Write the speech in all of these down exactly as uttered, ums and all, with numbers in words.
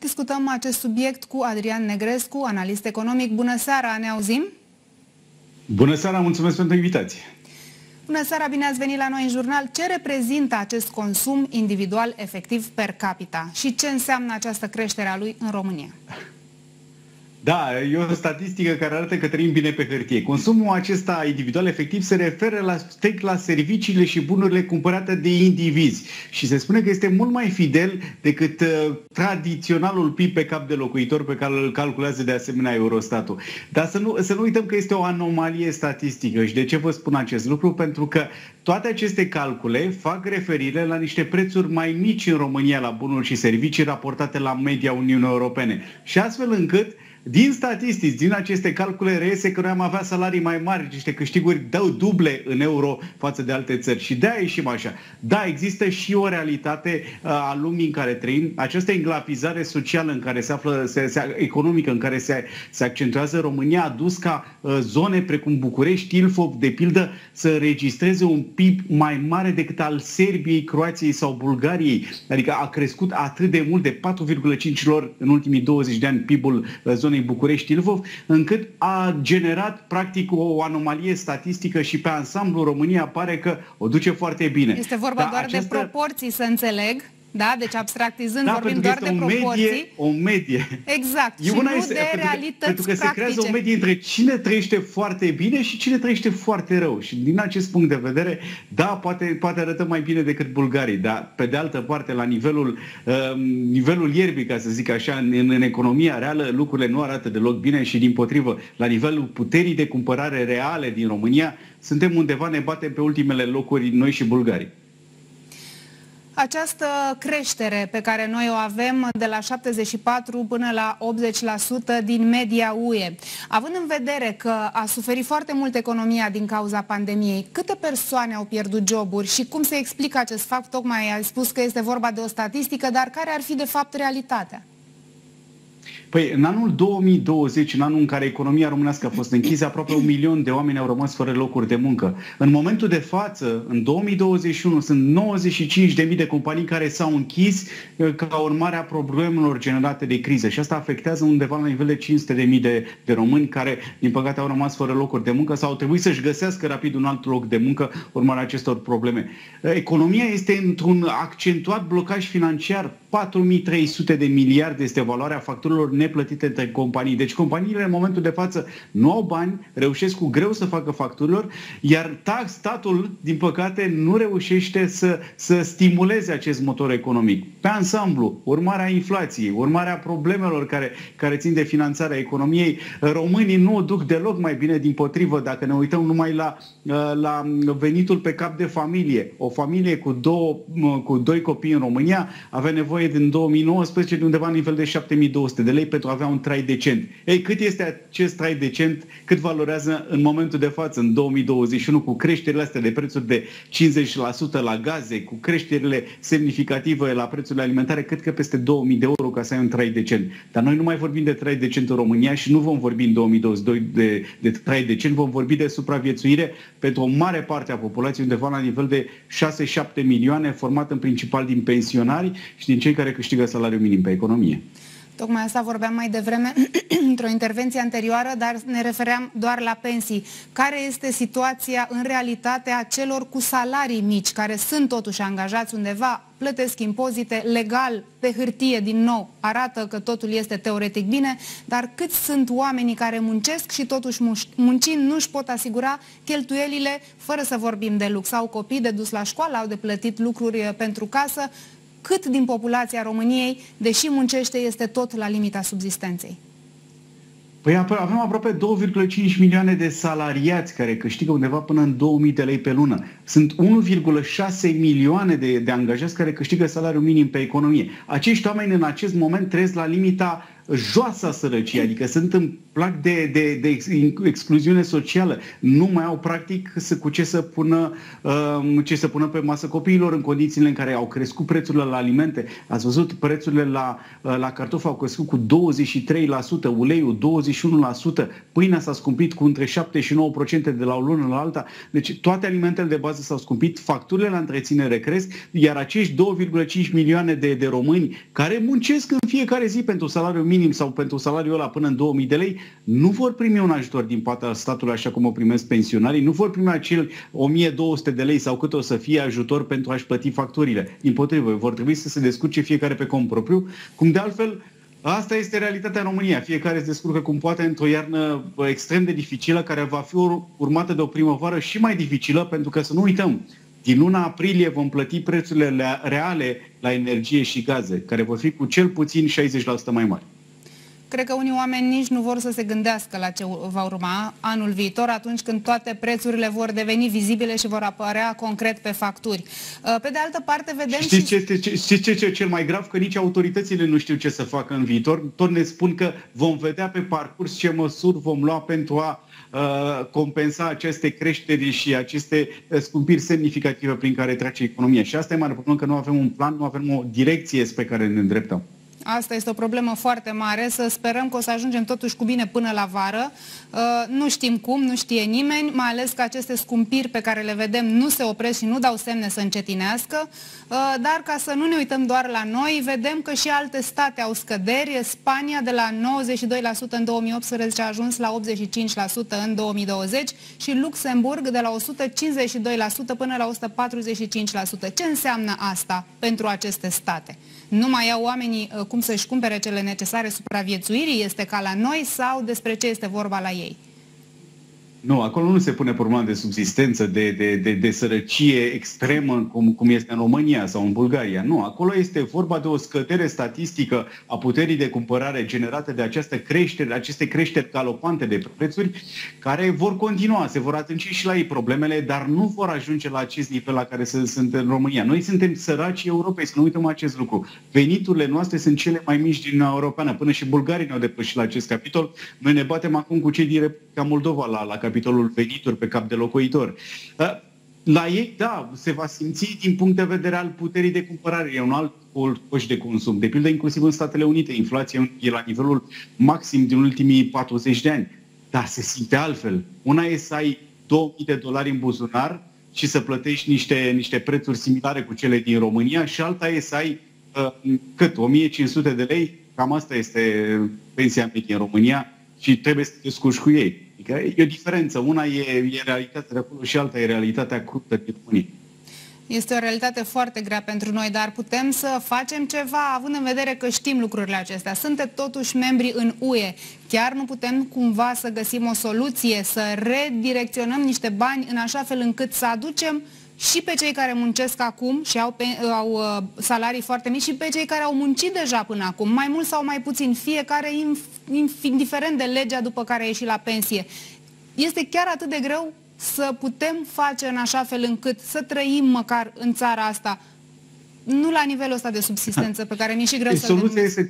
Discutăm acest subiect cu Adrian Negrescu, analist economic. Bună seara, ne auzim? Bună seara, mulțumesc pentru invitație. Bună seara, bine ați venit la noi în jurnal. Ce reprezintă acest consum individual efectiv per capita și ce înseamnă această creștere a lui în România? Da, e o statistică care arată că trăim bine pe hârtie. Consumul acesta individual efectiv se referă la, strict la serviciile și bunurile cumpărate de indivizi și se spune că este mult mai fidel decât uh, tradiționalul P I B pe cap de locuitor pe care îl calculează de asemenea Eurostatul. Dar să nu, să nu uităm că este o anomalie statistică. Și de ce vă spun acest lucru? Pentru că toate aceste calcule fac referire la niște prețuri mai mici în România la bunuri și servicii raportate la media Uniunii Europene. Și astfel încât din statistici, din aceste calcule reiese că noi am avea salarii mai mari, niște câștiguri dau duble în euro față de alte țări și de-aia ieșim așa. Da, există și o realitate a lumii în care trăim, această înglapizare socială în care se află, se, se, economică în care se, se accentuează România, a dus ca uh, zone precum București, Ilfov, de pildă, să registreze un P I B mai mare decât al Serbiei, Croației sau Bulgariei, adică a crescut atât de mult, de patru virgulă cinci lor în ultimii douăzeci de ani P I B-ul uh, zonei București-Ilfov, încât a generat practic o anomalie statistică și pe ansamblu România pare că o duce foarte bine. Este vorba da, doar această... de proporții, să înțeleg, da? Deci abstractizând da, vorbim doar de proporții. Medie, o medie. Exact. E una și nu este, de pentru realități că, Pentru că practice. Se creează o medie între cine trăiește foarte bine și cine trăiește foarte rău. Și din acest punct de vedere, da, poate, poate arătăm mai bine decât bulgarii, dar pe de altă parte, la nivelul, uh, nivelul ierbii, ca să zic așa, în, în economia reală, lucrurile nu arată deloc bine și din potrivă, la nivelul puterii de cumpărare reale din România, suntem undeva, ne batem pe ultimele locuri noi și bulgarii. Această creștere pe care noi o avem de la șaptezeci și patru până la optzeci la sută din media U E, având în vedere că a suferit foarte mult economia din cauza pandemiei, câte persoane au pierdut joburi și cum se explică acest fapt? Tocmai ai spus că este vorba de o statistică, dar care ar fi de fapt realitatea? Păi, în anul două mii douăzeci, în anul în care economia românească a fost închisă, aproape un milion de oameni au rămas fără locuri de muncă. În momentul de față, în două mii douăzeci și unu, sunt nouăzeci și cinci de mii de companii care s-au închis ca urmare a problemelor generate de criză. Și asta afectează undeva la nivel de cinci sute de mii de, de români care, din păcate, au rămas fără locuri de muncă sau au trebuit să-și găsească rapid un alt loc de muncă urmarea acestor probleme. Economia este într-un accentuat blocaj financiar. patru mii trei sute de miliarde este valoarea facturilor neplătite între companii. Deci companiile în momentul de față nu au bani, reușesc cu greu să facă facturilor, iar tax, statul, din păcate, nu reușește să, să stimuleze acest motor economic. Pe ansamblu, urmarea inflației, urmarea problemelor care, care țin de finanțarea economiei, românii nu o duc deloc mai bine, din potrivă, dacă ne uităm numai la, la venitul pe cap de familie. O familie cu, două, cu doi copii în România avea nevoie din două mii nouăsprezece de undeva la nivel de șapte mii două sute de lei pentru a avea un trai decent. Ei, cât este acest trai decent, cât valorează în momentul de față, în două mii douăzeci și unu, cu creșterile astea de prețuri de cincizeci la sută la gaze, cu creșterile semnificative la prețurile alimentare, cred că peste două mii de euro ca să ai un trai decent. Dar noi nu mai vorbim de trai decent în România și nu vom vorbi în două mii douăzeci și doi de, de trai decent, vom vorbi de supraviețuire pentru o mare parte a populației, undeva la nivel de șase șapte milioane, format în principal din pensionari și din cei care câștigă salariul minim pe economie. Tocmai asta vorbeam mai devreme într-o intervenție anterioară, dar ne refeream doar la pensii. Care este situația în realitate a celor cu salarii mici, care sunt totuși angajați undeva, plătesc impozite legal, pe hârtie din nou? Arată că totul este teoretic bine, dar cât sunt oamenii care muncesc și totuși muncind nu își pot asigura cheltuielile, fără să vorbim de lux? Au copii de dus la școală, au de plătit lucruri pentru casă. Cât din populația României, deși muncește, este tot la limita subzistenței? Păi avem aproape două virgulă cinci milioane de salariați care câștigă undeva până în două mii de lei pe lună. Sunt unu virgulă șase milioane de, de angajați care câștigă salariul minim pe economie. Acești oameni în acest moment trăiesc la limita joasa sărăcie, adică sunt în plac de, de, de excluziune socială, nu mai au practic cu ce să pună, ce să pună pe masă copiilor în condițiile în care au crescut prețurile la alimente. Ați văzut, prețurile la, la cartofi au crescut cu douăzeci și trei la sută, uleiul douăzeci și unu la sută, pâinea s-a scumpit cu între șapte și nouă la sută de la o lună la alta. Deci toate alimentele de bază s-au scumpit, facturile la întreținere cresc, iar acești două virgulă cinci milioane de, de români care muncesc în fiecare zi pentru salariul minim sau pentru salariul ăla până în două mii de lei, nu vor primi un ajutor din partea statului așa cum o primesc pensionarii, nu vor primi acel o mie două sute de lei sau cât o să fie ajutor pentru a-și plăti facturile. Dimpotrivă, vor trebui să se descurce fiecare pe cont propriu, cum de altfel asta este realitatea în România. Fiecare se descurcă cum poate într-o iarnă extrem de dificilă, care va fi urmată de o primăvară și mai dificilă, pentru că să nu uităm, din luna aprilie vom plăti prețurile reale la energie și gaze, care vor fi cu cel puțin șaizeci la sută mai mari. Cred că unii oameni nici nu vor să se gândească la ce va urma anul viitor, atunci când toate prețurile vor deveni vizibile și vor apărea concret pe facturi. Pe de altă parte, vedem... Știți și... ce, ce, ce, ce, ce cel mai grav? Că nici autoritățile nu știu ce să facă în viitor. Tot ne spun că vom vedea pe parcurs ce măsuri vom lua pentru a uh, compensa aceste creșteri și aceste scumpiri semnificative prin care trece economia. Și asta e mare problemă, că nu avem un plan, nu avem o direcție spre care ne îndreptăm. Asta este o problemă foarte mare, să sperăm că o să ajungem totuși cu bine până la vară. Nu știm cum, nu știe nimeni, mai ales că aceste scumpiri pe care le vedem nu se opresc și nu dau semne să încetinească, dar ca să nu ne uităm doar la noi, vedem că și alte state au scăderi. Spania de la nouăzeci și doi la sută în două mii optsprezece a ajuns la optzeci și cinci la sută în două mii douăzeci și Luxemburg de la o sută cincizeci și doi la sută până la o sută patruzeci și cinci la sută. Ce înseamnă asta pentru aceste state? Nu mai au oamenii cum să-și cumpere cele necesare supraviețuirii? Este ca la noi sau despre ce este vorba la ei? Nu, acolo nu se pune problema de subsistență, de, de, de, de sărăcie extremă, cum, cum este în România sau în Bulgaria. Nu, acolo este vorba de o scădere statistică a puterii de cumpărare generată de această creștere, aceste creșteri galopante de prețuri, care vor continua, se vor atinge și la ei problemele, dar nu vor ajunge la acest nivel la care sunt în România. Noi suntem săracii Europei, să nu uităm acest lucru. Veniturile noastre sunt cele mai mici din Uniunea Europeană, până și bulgarii ne-au depășit la acest capitol. Noi ne batem acum cu cei din Republica Moldova la, la capitolul venituri pe cap de locuitor. La ei, da, se va simți din punct de vedere al puterii de cumpărare. E un alt coș de consum. De pildă, inclusiv în Statele Unite, inflația e la nivelul maxim din ultimii patruzeci de ani. Dar se simte altfel. Una e să ai două mii de dolari în buzunar și să plătești niște, niște prețuri similare cu cele din România și alta e să ai uh, cât? o mie cinci sute de lei? Cam asta este pensia medie în România și trebuie să te descurci cu ei. E o diferență. Una e, e realitatea de acolo și alta e realitatea cruptă din România. Este o realitate foarte grea pentru noi, dar putem să facem ceva, având în vedere că știm lucrurile acestea. Suntem totuși membri în U E. Chiar nu putem cumva să găsim o soluție, să redirecționăm niște bani în așa fel încât să aducem și pe cei care muncesc acum și au, pe, au salarii foarte mici și pe cei care au muncit deja până acum, mai mult sau mai puțin, fiecare indiferent de legea după care a ieșit la pensie. Este chiar atât de greu să putem face în așa fel încât să trăim măcar în țara asta, nu la nivelul ăsta de subsistență pe care mi-e și greu să-l gândesc.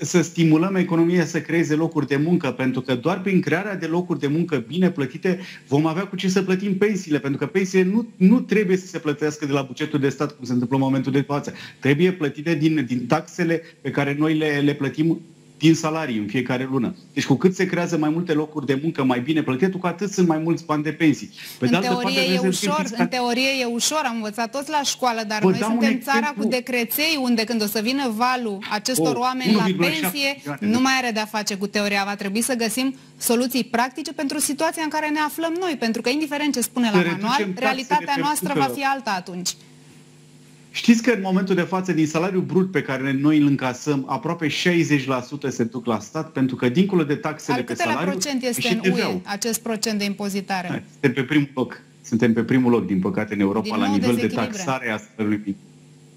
Să stimulăm economia să creeze locuri de muncă, pentru că doar prin crearea de locuri de muncă bine plătite vom avea cu ce să plătim pensiile, pentru că pensiile nu, nu trebuie să se plătească de la bugetul de stat, cum se întâmplă în momentul de față. Trebuie plătite din, din taxele pe care noi le, le plătim din salarii în fiecare lună. Deci cu cât se creează mai multe locuri de muncă mai bine plătite, cu atât sunt mai mulți bani de pensii. Pe în, teorie e ușor, în teorie e ușor, am învățat toți la școală, dar Vă noi suntem țara cu decreței unde când o să vină valul acestor o, oameni la pensie, nu mai are de-a face cu teoria. Va trebui să găsim soluții practice pentru situația în care ne aflăm noi, pentru că indiferent ce spune la manual, realitatea noastră va fi alta atunci. Știți că în momentul de față, din salariul brut pe care noi îl încasăm, aproape șaizeci la sută se duc la stat, pentru că dincolo de taxele Al pe salariu... Al procent este în U E acest procent de impozitare? Hai, suntem pe primul loc. Suntem pe primul loc, din păcate, în Europa, din la nivel de taxare a salariului.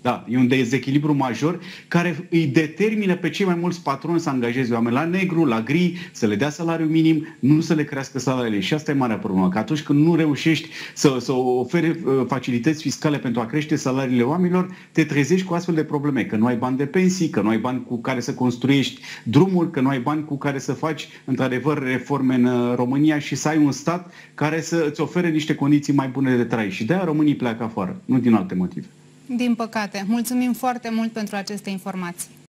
Da, e un dezechilibru major care îi determină pe cei mai mulți patroni să angajeze oameni la negru, la gri, să le dea salariul minim, nu să le crească salariile. Și asta e marea problemă, că atunci când nu reușești să, să oferi facilități fiscale pentru a crește salariile oamenilor, te trezești cu astfel de probleme, că nu ai bani de pensii, că nu ai bani cu care să construiești drumul, că nu ai bani cu care să faci într-adevăr reforme în România și să ai un stat care să îți ofere niște condiții mai bune de trai. Și de-aia românii pleacă afară, nu din alte motive. Din păcate. Mulțumim foarte mult pentru aceste informații.